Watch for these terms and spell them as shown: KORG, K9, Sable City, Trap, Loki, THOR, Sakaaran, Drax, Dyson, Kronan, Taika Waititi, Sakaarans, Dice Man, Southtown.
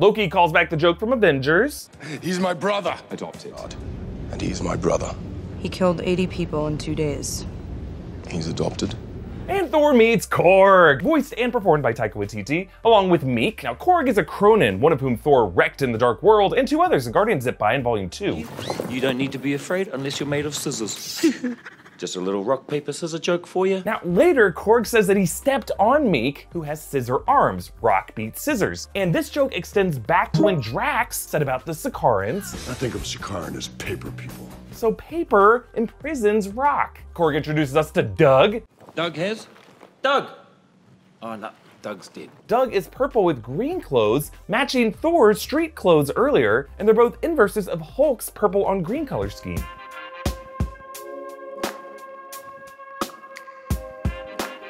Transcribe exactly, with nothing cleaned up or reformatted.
Loki calls back the joke from Avengers. He's my brother. Adopted. And he's my brother. He killed eighty people in two days. He's adopted. And Thor meets KORG, voiced and performed by Taika Waititi, along with Meek. Now, KORG is a Kronan, one of whom Thor wrecked in The Dark World, and two others in Guardians Zip By in Volume two. You don't need to be afraid unless you're made of scissors. Just a little rock, paper, scissor joke for you. Now, later, KORG says that he stepped on Meek, who has scissor arms. Rock beats scissors. And this joke extends back to when Drax said about the Sakaarans. I think of Sakaaran as paper people. So paper imprisons rock. KORG introduces us to Doug. Doug has? Doug! Oh, no. Doug's dead. Doug is purple with green clothes, matching Thor's street clothes earlier, and they're both inverses of Hulk's purple on green color scheme.